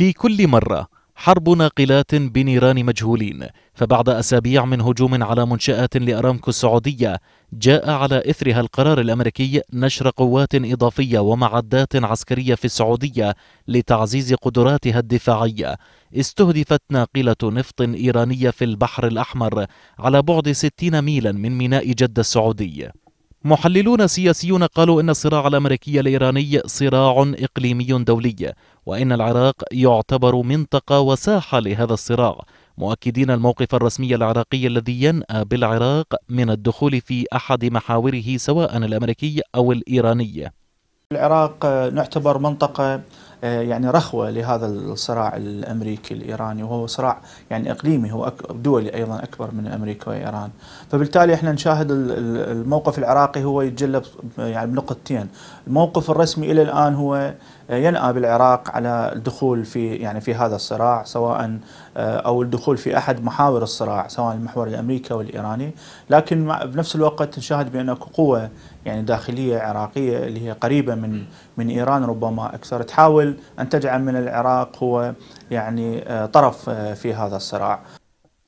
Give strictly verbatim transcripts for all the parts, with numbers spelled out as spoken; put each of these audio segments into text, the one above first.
في كل مرة حرب ناقلات بنيران مجهولين. فبعد أسابيع من هجوم على منشآت لأرامكو السعودية جاء على إثرها القرار الأمريكي نشر قوات إضافية ومعدات عسكرية في السعودية لتعزيز قدراتها الدفاعية. استهدفت ناقلة نفط إيرانية في البحر الأحمر على بعد ستين ميلا من ميناء جدة السعودي. محللون سياسيون قالوا إن الصراع الأمريكي الإيراني صراع إقليمي دولي، وإن العراق يعتبر منطقة وساحة لهذا الصراع، مؤكدين الموقف الرسمي العراقي الذي ينأى بالعراق من الدخول في أحد محاوره سواء الأمريكي أو الإيراني. العراق نعتبر منطقة يعني رخوة لهذا الصراع الأمريكي الإيراني، وهو صراع يعني إقليمي، هو دولي أيضا أكبر من أمريكا وإيران. فبالتالي احنا نشاهد الموقف العراقي هو يتجلى يعني بنقطتين. الموقف الرسمي إلى الآن هو ينأى بالعراق على الدخول في يعني في هذا الصراع، سواء أو الدخول في أحد محاور الصراع سواء المحور الأمريكي والإيراني، لكن بنفس الوقت نشاهد بأن اكو قوة يعني داخلية عراقية اللي هي قريبة من من إيران ربما أكثر، تحاول أن تجعل من العراق هو يعني طرف في هذا الصراع.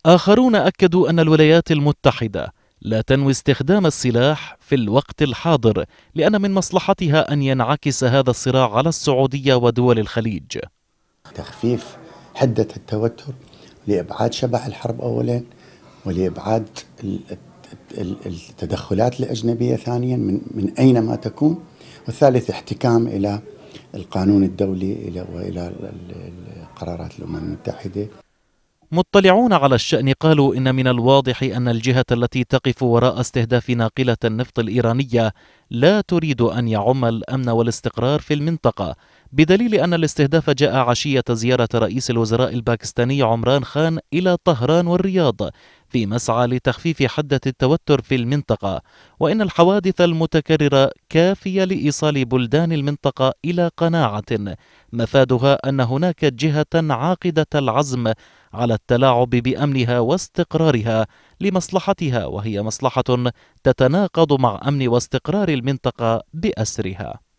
آخرون أكدوا أن الولايات المتحدة لا تنوي استخدام السلاح في الوقت الحاضر، لأن من مصلحتها أن ينعكس هذا الصراع على السعودية ودول الخليج. تخفيف حدة التوتر لإبعاد شبح الحرب أولا، ولإبعاد التدخلات الأجنبية ثانيا من من أينما تكون، والثالث احتكام إلى القانون الدولي إلى وإلى القرارات الأمم المتحدة. مطلعون على الشأن قالوا إن من الواضح أن الجهة التي تقف وراء استهداف ناقلة النفط الإيرانية لا تريد أن يعم الأمن والاستقرار في المنطقة، بدليل أن الاستهداف جاء عشية زيارة رئيس الوزراء الباكستاني عمران خان إلى طهران والرياض في مسعى لتخفيف حدة التوتر في المنطقة، وإن الحوادث المتكررة كافية لإيصال بلدان المنطقة إلى قناعة مفادها أن هناك جهة عاقدة العزم على التلاعب بأمنها واستقرارها لمصلحتها، وهي مصلحة تتناقض مع أمن واستقرار المنطقة بأسرها.